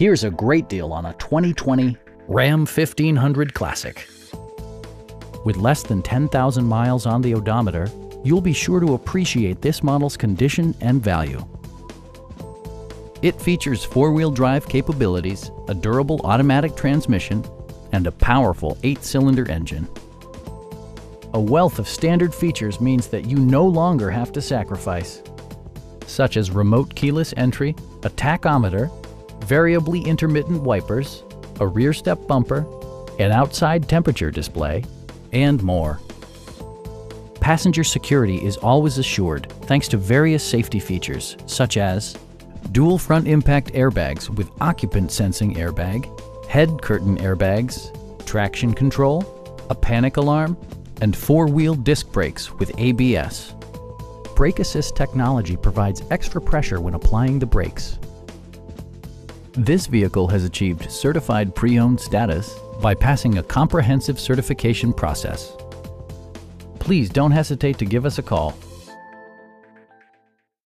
Here's a great deal on a 2020 Ram 1500 Classic. With less than 10,000 miles on the odometer, you'll be sure to appreciate this model's condition and value. It features four-wheel drive capabilities, a durable automatic transmission, and a powerful 8-cylinder engine. A wealth of standard features means that you no longer have to sacrifice, such as remote keyless entry, a tachometer, variably intermittent wipers, a rear step bumper, an outside temperature display, and more. Passenger security is always assured thanks to various safety features, such as dual front impact airbags with occupant sensing airbag, head curtain airbags, traction control, a panic alarm, and four-wheel disc brakes with ABS. Brake Assist technology provides extra pressure when applying the brakes. This vehicle has achieved certified pre-owned status by passing a comprehensive certification process. Please don't hesitate to give us a call.